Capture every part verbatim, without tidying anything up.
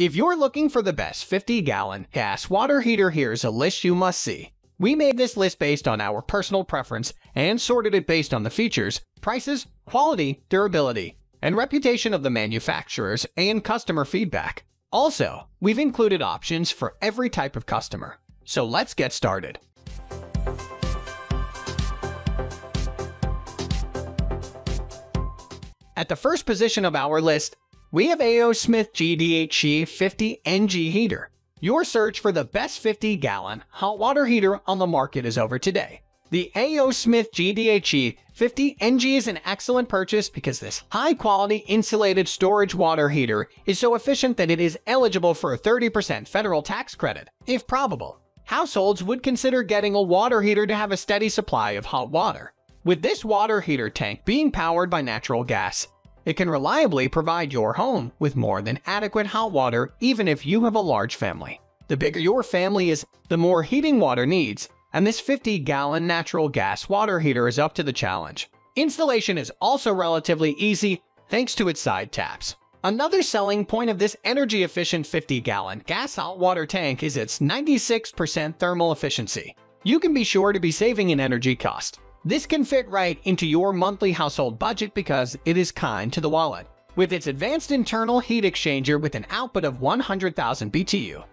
If you're looking for the best fifty gallon gas water heater, here's a list you must see. We made this list based on our personal preference and sorted it based on the features, prices, quality, durability, and reputation of the manufacturers and customer feedback. Also, we've included options for every type of customer. So let's get started. At the first position of our list, we have A O. Smith G D H E fifty N G heater. Your search for the best fifty gallon hot water heater on the market is over today. The A O. Smith G D H E fifty N G is an excellent purchase because this high-quality insulated storage water heater is so efficient that it is eligible for a thirty percent federal tax credit. If probable, households would consider getting a water heater to have a steady supply of hot water. With this water heater tank being powered by natural gas, it can reliably provide your home with more than adequate hot water even if you have a large family. The bigger your family is, the more heating water needs, and this fifty gallon natural gas water heater is up to the challenge. Installation is also relatively easy thanks to its side taps. Another selling point of this energy-efficient fifty gallon gas hot water tank is its ninety-six percent thermal efficiency. You can be sure to be saving in energy cost. This can fit right into your monthly household budget because it is kind to the wallet. With its advanced internal heat exchanger with an output of one hundred thousand B T U,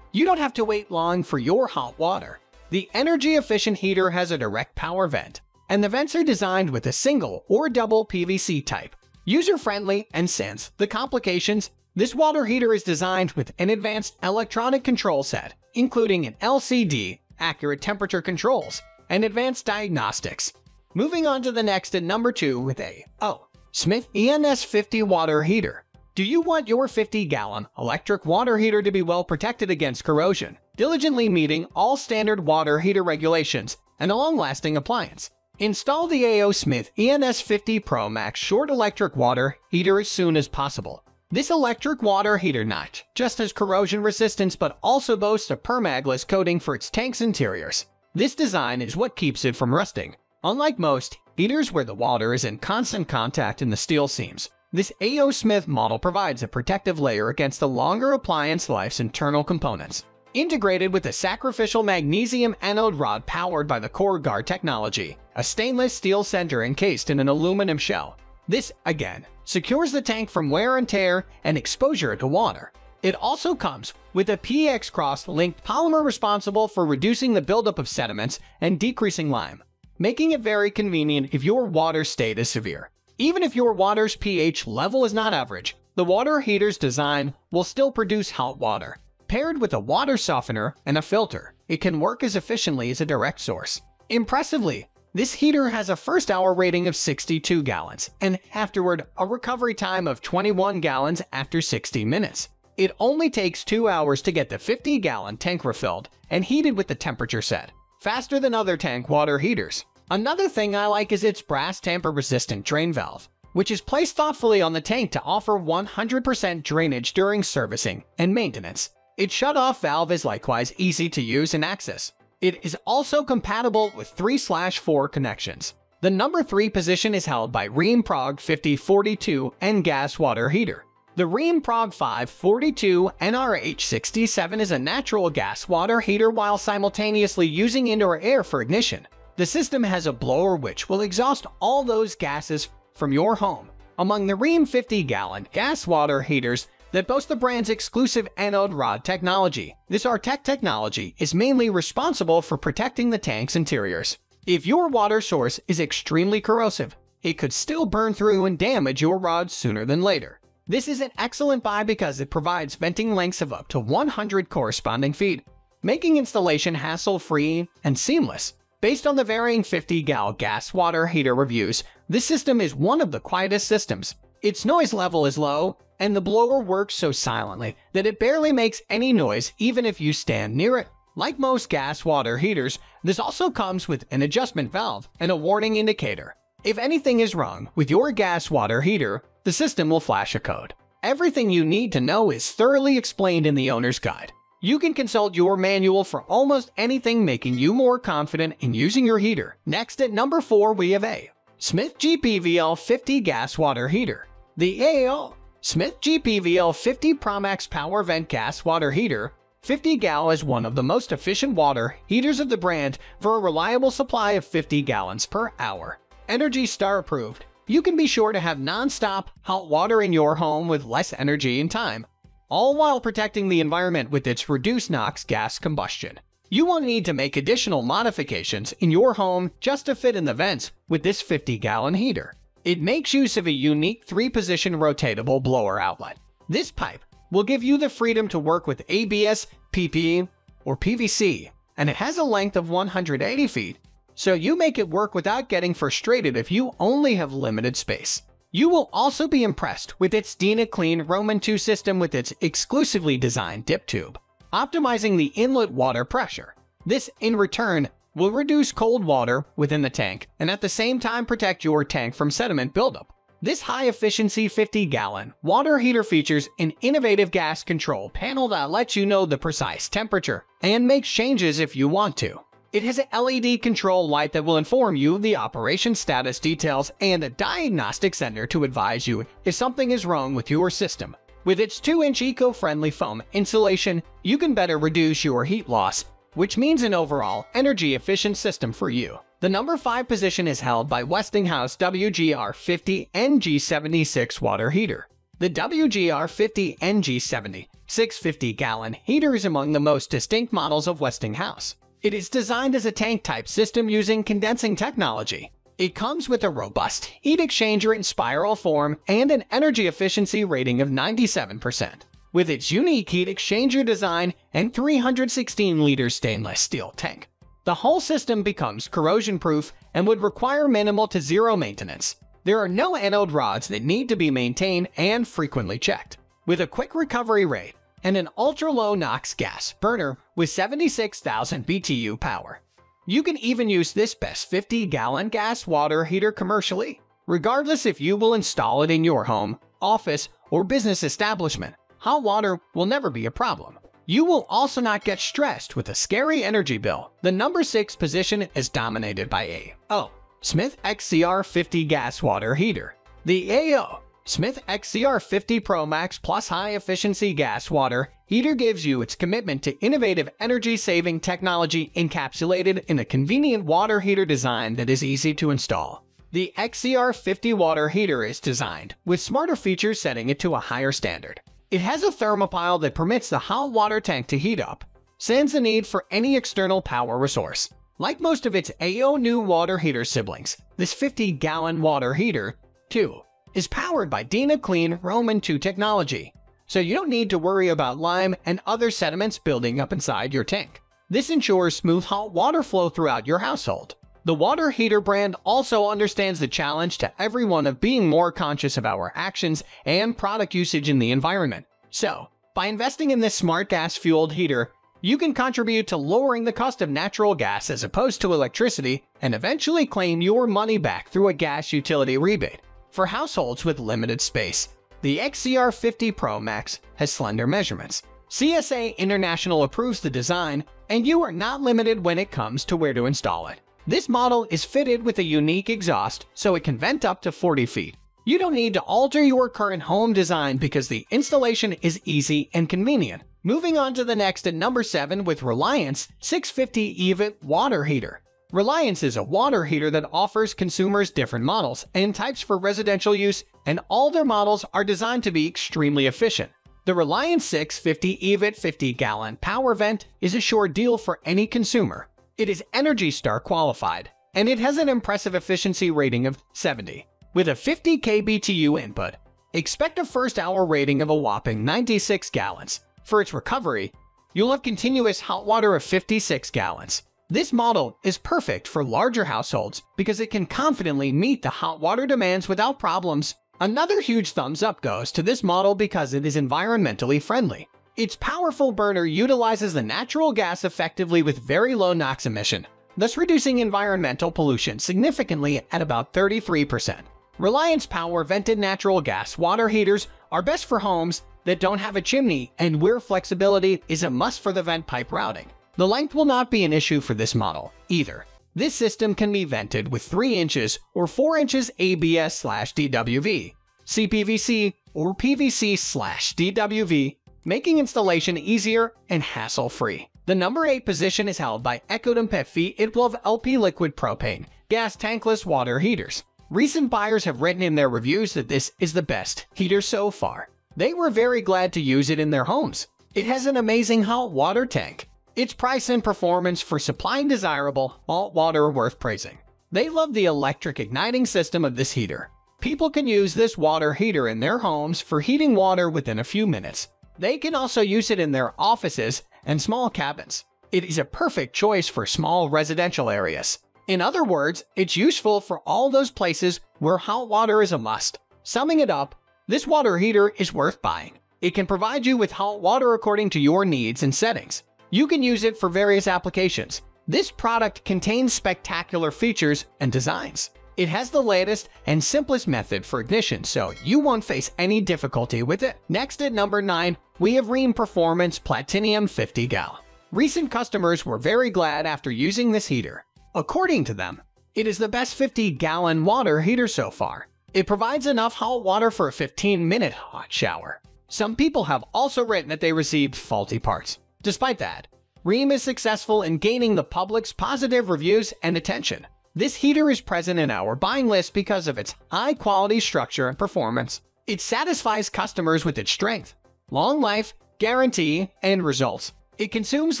you don't have to wait long for your hot water. The energy-efficient heater has a direct power vent, and the vents are designed with a single or double P V C type. User-friendly and sans the complications, this water heater is designed with an advanced electronic control set, including an L C D, accurate temperature controls, and advanced diagnostics. Moving on to the next at number two with A O. Smith E N S fifty water heater. Do you want your fifty gallon electric water heater to be well protected against corrosion, diligently meeting all standard water heater regulations, and a long-lasting appliance? Install the A O. Smith E N S fifty Pro Max short electric water heater as soon as possible. This electric water heater not just has corrosion resistance but also boasts a permagless coating for its tank's interiors. This design is what keeps it from rusting. Unlike most heaters where the water is in constant contact in the steel seams, this A O. Smith model provides a protective layer against the longer appliance life's internal components. Integrated with a sacrificial magnesium anode rod powered by the CoreGuard technology, a stainless steel center encased in an aluminum shell. This, again, secures the tank from wear and tear and exposure to water. It also comes with a P E X cross-linked polymer responsible for reducing the buildup of sediments and decreasing lime, making it very convenient if your water state is severe. Even if your water's pH level is not average, the water heater's design will still produce hot water. Paired with a water softener and a filter, it can work as efficiently as a direct source. Impressively, this heater has a first-hour rating of sixty-two gallons and afterward a recovery time of twenty-one gallons after sixty minutes. It only takes two hours to get the fifty gallon tank refilled and heated with the temperature set, faster than other tank water heaters. Another thing I like is its brass tamper-resistant drain valve, which is placed thoughtfully on the tank to offer one hundred percent drainage during servicing and maintenance. Its shut-off valve is likewise easy to use and access. It is also compatible with three slash four connections. The number three position is held by Rheem P R O G fifty forty-two N gas water heater. The Rheem P R O G fifty forty-two N R H sixty-seven is a natural gas water heater while simultaneously using indoor air for ignition. The system has a blower which will exhaust all those gases from your home. Among the Rheem fifty gallon gas water heaters that boast the brand's exclusive anode rod technology, this R-Tech technology is mainly responsible for protecting the tank's interiors. If your water source is extremely corrosive, it could still burn through and damage your rod sooner than later. This is an excellent buy because it provides venting lengths of up to one hundred corresponding feet, making installation hassle-free and seamless. Based on the varying fifty gal gas water heater reviews, this system is one of the quietest systems. Its noise level is low, and the blower works so silently that it barely makes any noise even if you stand near it. Like most gas water heaters, this also comes with an adjustment valve and a warning indicator. If anything is wrong with your gas water heater, the system will flash a code. Everything you need to know is thoroughly explained in the owner's guide. You can consult your manual for almost anything, making you more confident in using your heater. Next at number four, we have A O. Smith G P V L fifty gas water heater. The A O. Smith G P V L fifty Promax Power Vent Gas Water Heater fifty gal is one of the most efficient water heaters of the brand for a reliable supply of fifty gallons per hour. ENERGY STAR approved. You can be sure to have non-stop hot water in your home with less energy and time, all while protecting the environment with its reduced NOx gas combustion. You won't need to make additional modifications in your home just to fit in the vents with this fifty gallon heater. It makes use of a unique three-position rotatable blower outlet. This pipe will give you the freedom to work with A B S, P P E, or P V C, and it has a length of one hundred eighty feet, so you make it work without getting frustrated if you only have limited space. You will also be impressed with its DynaClean Roman two system with its exclusively designed dip tube, optimizing the inlet water pressure. This, in return, will reduce cold water within the tank and at the same time protect your tank from sediment buildup. This high-efficiency fifty gallon water heater features an innovative gas control panel that lets you know the precise temperature and makes changes if you want to. It has an L E D control light that will inform you of the operation status details and a diagnostic center to advise you if something is wrong with your system. With its two inch eco-friendly foam insulation, you can better reduce your heat loss, which means an overall energy-efficient system for you. The number five position is held by Westinghouse W G R fifty N G seventy-six water heater. The W G R fifty N G seventy-six fifty gallon heater is among the most distinct models of Westinghouse. It is designed as a tank-type system using condensing technology. It comes with a robust heat exchanger in spiral form and an energy efficiency rating of ninety-seven percent. With its unique heat exchanger design and three hundred sixteen liter stainless steel tank, the whole system becomes corrosion-proof and would require minimal to zero maintenance. There are no anode rods that need to be maintained and frequently checked. With a quick recovery rate and an ultra-low NOx gas burner with seventy-six thousand B T U power, you can even use this best fifty gallon gas water heater commercially, regardless if you will install it in your home, office, or business establishment. Hot water will never be a problem. You will also not get stressed with a scary energy bill. The number six position is dominated by A O Smith X C R fifty Gas Water Heater. The A O Smith X C R fifty Pro Max Plus High Efficiency Gas Water Heater gives you its commitment to innovative energy-saving technology encapsulated in a convenient water heater design that is easy to install. The X C R fifty Water Heater is designed with smarter features setting it to a higher standard. It has a thermopile that permits the hot water tank to heat up, sans the need for any external power resource. Like most of its A O new water heater siblings, this fifty gallon water heater, too, is powered by DynaClean Roman two technology, so you don't need to worry about lime and other sediments building up inside your tank. This ensures smooth hot water flow throughout your household. The water heater brand also understands the challenge to everyone of being more conscious of our actions and product usage in the environment. So, by investing in this smart gas-fueled heater, you can contribute to lowering the cost of natural gas as opposed to electricity and eventually claim your money back through a gas utility rebate. For households with limited space, the X C R fifty Pro Max has slender measurements. C S A International approves the design, and you are not limited when it comes to where to install it. This model is fitted with a unique exhaust, so it can vent up to forty feet. You don't need to alter your current home design because the installation is easy and convenient. Moving on to the next at number seven with Reliance six fifty Y R V I T Water Heater. Reliance is a water heater that offers consumers different models and types for residential use, and all their models are designed to be extremely efficient. The Reliance six fifty Y R V I T fifty gallon power vent is a sure deal for any consumer. It is ENERGY STAR qualified, and it has an impressive efficiency rating of seventy. With a fifty kilobits per hour input, expect a first-hour rating of a whopping ninety-six gallons. For its recovery, you'll have continuous hot water of fifty-six gallons. This model is perfect for larger households because it can confidently meet the hot water demands without problems. Another huge thumbs up goes to this model because it is environmentally friendly. Its powerful burner utilizes the natural gas effectively with very low NOx emission, thus reducing environmental pollution significantly at about thirty-three percent. Reliance Power vented natural gas water heaters are best for homes that don't have a chimney and where flexibility is a must for the vent pipe routing. The length will not be an issue for this model, either. This system can be vented with three inches or four inches A B S slash D W V, C P V C, or P V C slash D W V, making installation easier and hassle-free. The number eight position is held by Ecotemp F V I twelve L P liquid propane, gas tankless water heaters. Recent buyers have written in their reviews that this is the best heater so far. They were very glad to use it in their homes. It has an amazing hot water tank. Its price and performance for supplying desirable hot water are worth praising. They love the electric igniting system of this heater. People can use this water heater in their homes for heating water within a few minutes. They can also use it in their offices and small cabins. It is a perfect choice for small residential areas. In other words, it's useful for all those places where hot water is a must. Summing it up, this water heater is worth buying. It can provide you with hot water according to your needs and settings. You can use it for various applications. This product contains spectacular features and designs. It has the latest and simplest method for ignition, so you won't face any difficulty with it. Next at number nine, we have Rheem Performance Platinum fifty gallon. Recent customers were very glad after using this heater. According to them, it is the best fifty gallon water heater so far. It provides enough hot water for a fifteen minute hot shower. Some people have also written that they received faulty parts. Despite that, Rheem is successful in gaining the public's positive reviews and attention. This heater is present in our buying list because of its high-quality structure and performance. It satisfies customers with its strength, long life, guarantee, and results. It consumes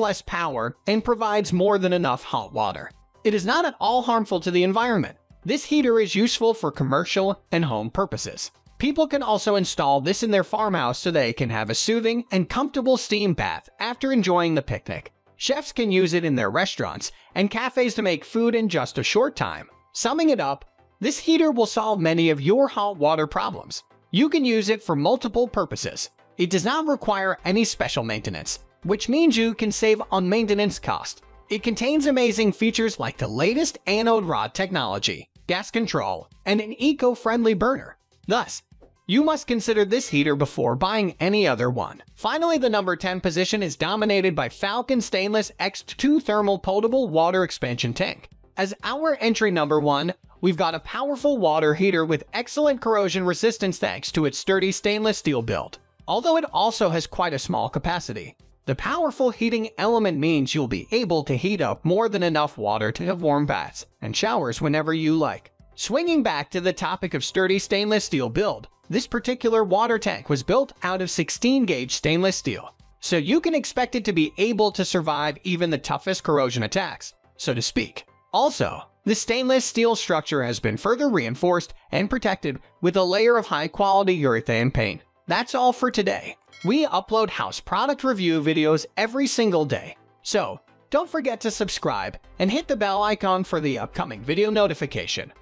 less power and provides more than enough hot water. It is not at all harmful to the environment. This heater is useful for commercial and home purposes. People can also install this in their farmhouse so they can have a soothing and comfortable steam bath after enjoying the picnic. Chefs can use it in their restaurants and cafes to make food in just a short time. Summing it up, this heater will solve many of your hot water problems. You can use it for multiple purposes. It does not require any special maintenance, which means you can save on maintenance cost. It contains amazing features like the latest anode rod technology, gas control, and an eco-friendly burner. Thus, you must consider this heater before buying any other one. Finally, the number ten position is dominated by Falcon Stainless E X P T two Thermal Potable Water Expansion Tank. As our entry number one, we've got a powerful water heater with excellent corrosion resistance thanks to its sturdy stainless steel build. Although it also has quite a small capacity, the powerful heating element means you'll be able to heat up more than enough water to have warm baths and showers whenever you like. Swinging back to the topic of sturdy stainless steel build, this particular water tank was built out of sixteen gauge stainless steel, so you can expect it to be able to survive even the toughest corrosion attacks, so to speak. Also, the stainless steel structure has been further reinforced and protected with a layer of high-quality urethane paint. That's all for today. We upload house product review videos every single day, so don't forget to subscribe and hit the bell icon for the upcoming video notification.